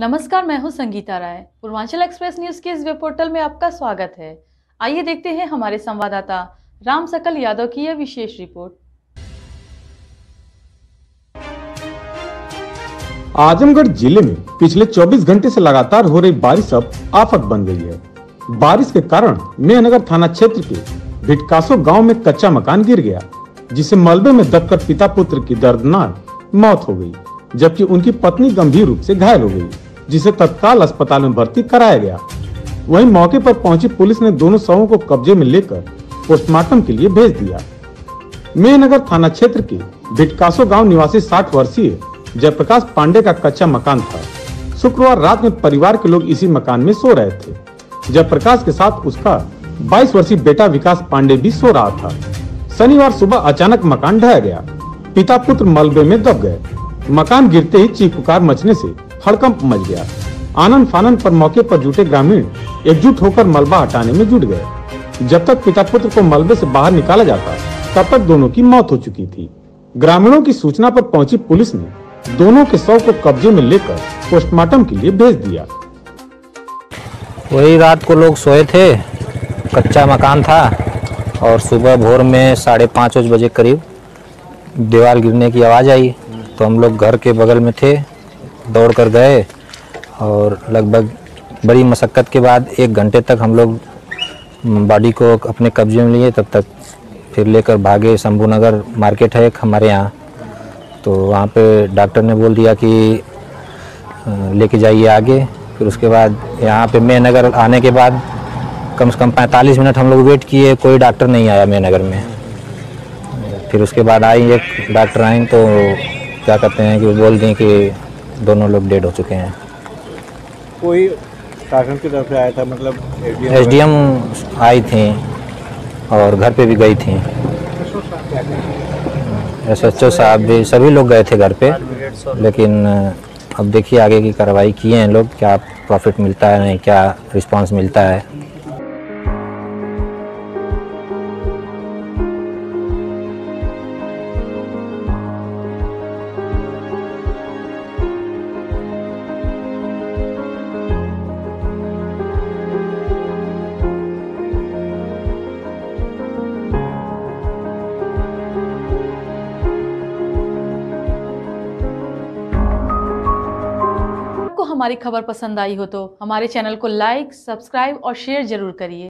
नमस्कार, मैं हूं संगीता राय। पूर्वांचल एक्सप्रेस न्यूज के इस वेब पोर्टल में आपका स्वागत है। आइए देखते हैं हमारे संवाददाता राम सकल यादव की यह विशेष रिपोर्ट। आजमगढ़ जिले में पिछले 24 घंटे से लगातार हो रही बारिश अब आफत बन गई है। बारिश के कारण मेहनगर थाना क्षेत्र के भिटकासो गाँव में कच्चा मकान गिर गया, जिसे मलबे में दबकर पिता पुत्र की दर्दनाक मौत हो गयी, जबकि उनकी पत्नी गंभीर रूप से घायल हो गई, जिसे तत्काल अस्पताल में भर्ती कराया गया। वहीं मौके पर पहुंची पुलिस ने दोनों शवों को कब्जे में लेकर पोस्टमार्टम के लिए भेज दिया। मेहनगर थाना क्षेत्र के भिटकासो गांव निवासी 60 वर्षीय जयप्रकाश पांडे का कच्चा मकान था। शुक्रवार रात में परिवार के लोग इसी मकान में सो रहे थे। जयप्रकाश के साथ उसका 22 वर्षीय बेटा विकास पांडे भी सो रहा था। शनिवार सुबह अचानक मकान ढह गया। पिता पुत्र मलबे में दब गए। मकान गिरते ही चीख पुकार मचने से हड़कंप मच गया। आनन फानन पर मौके पर जुटे ग्रामीण एकजुट होकर मलबा हटाने में जुट गए। जब तक पिता पुत्र को मलबे से बाहर निकाला जाता, तब तक दोनों की मौत हो चुकी थी। ग्रामीणों की सूचना पर पहुंची पुलिस ने दोनों के शव को कब्जे में लेकर पोस्टमार्टम के लिए भेज दिया। वही रात को लोग सोए थे, कच्चा मकान था और सुबह भोर में 5:30 बजे करीब दीवार गिरने की आवाज आई, तो हम लोग घर के बगल में थे, दौड़ कर गए और लगभग बड़ी मशक्क़त के बाद 1 घंटे तक हम लोग बॉडी को अपने कब्जे में लिए, तब तक फिर लेकर भागे। शंभु नगर मार्केट है एक हमारे यहाँ, तो वहाँ पे डॉक्टर ने बोल दिया कि लेके जाइए आगे। फिर उसके बाद यहाँ पे मेहनगर आने के बाद कम से कम 45 मिनट हम लोग वेट किए, कोई डॉक्टर नहीं आया मेहनगर में। फिर उसके बाद आई एक डॉक्टर आई, तो क्या कहते हैं कि बोल दें कि दोनों लोग डेड हो चुके हैं। कोई शासन की तरफ से आया था, मतलब एसडीएम आई थी और घर पे भी गई थी, SHO साहब भी, सभी लोग गए थे घर पे। लेकिन अब देखिए आगे की कार्रवाई किए हैं लोग, क्या प्रॉफिट मिलता है, नहीं क्या रिस्पांस मिलता है। हमारी खबर पसंद आई हो तो हमारे चैनल को लाइक, सब्सक्राइब और शेयर जरूर करिए।